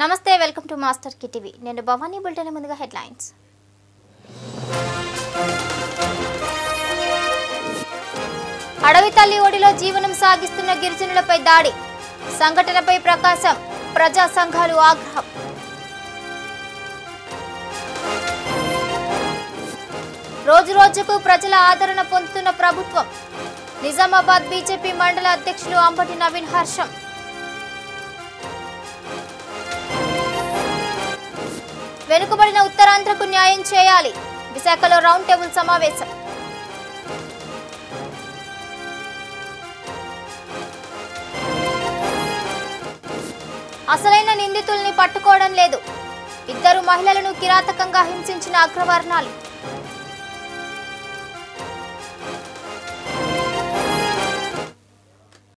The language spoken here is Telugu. నమస్తే వెల్కమ్ టు మాస్టర్ కి టీవీ నేను భవానీ బుల్టెన్ ముందుగా హెడ్ లైన్స్ అడవి తల్లి ఒడిలో జీవనం సాగిస్తున్న గిరిజనులపై దాడి సంఘటనపై ప్రకాశం ప్రజా సంఘాలు ఆగ్రహం రోజు రోజుకు ప్రజల ఆదరణ పొందుతున్న ప్రభుత్వం నిజామాబాద్ బీజేపీ మండల అధ్యక్షులు అంబటి నవీన్ హర్షం వెనుకబడిన ఉత్తరాంధ్రకు న్యాయం చేయాలి విశాఖలో రౌండ్ టేబుల్ సమావేశం అసలైన నిందితుల్ని పట్టుకోవడం లేదు ఇద్దరు మహిళలను కిరాతకంగా హింసించిన అగ్రవర్ణాలు